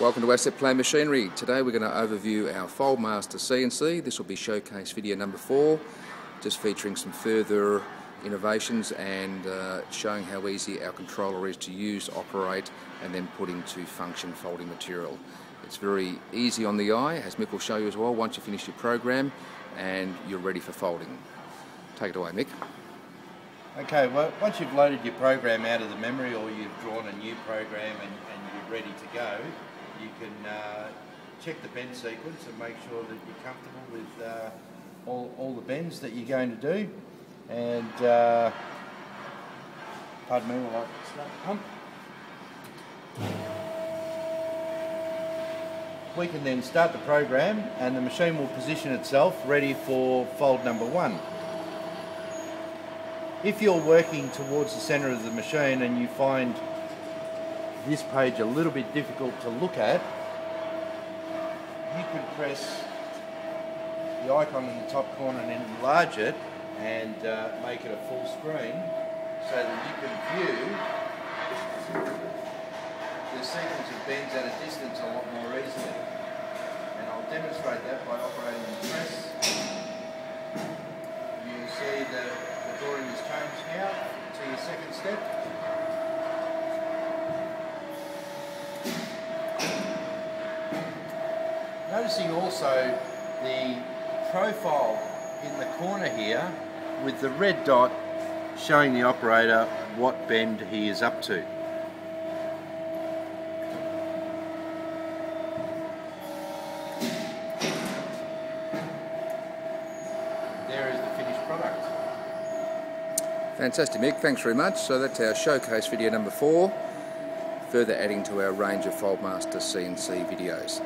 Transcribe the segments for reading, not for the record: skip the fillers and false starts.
Welcome to Asset Plant Machinery. Today we're going to overview our Foldmaster CNC. This will be showcase video number 4, just featuring some further innovations and showing how easy our controller is to use, operate and then put into function folding material. It's very easy on the eye, as Mick will show you as well, once you finish your program and you're ready for folding. Take it away, Mick. Okay, well, once you've loaded your program out of the memory or you've drawn a new program and you're ready to go, you can check the bend sequence and make sure that you're comfortable with all the bends that you're going to do. And, pardon me while I start the pump. We can then start the program and the machine will position itself ready for fold number 1. If you're working towards the centre of the machine and you find this page a little bit difficult to look at, you could press the icon in the top corner and enlarge it and make it a full screen so that you can view the sequence of bends at a distance a lot more easily. And I'll demonstrate that by operating the press. You'll see that the drawing has changed now to your second step. Noticing also the profile in the corner here with the red dot showing the operator what bend he is up to. There is the finished product. Fantastic, Mick, thanks very much. So that's our showcase video number 4, further adding to our range of Foldmaster CNC videos.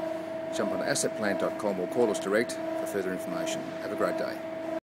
Jump on assetplant.com or call us direct for further information. Have a great day.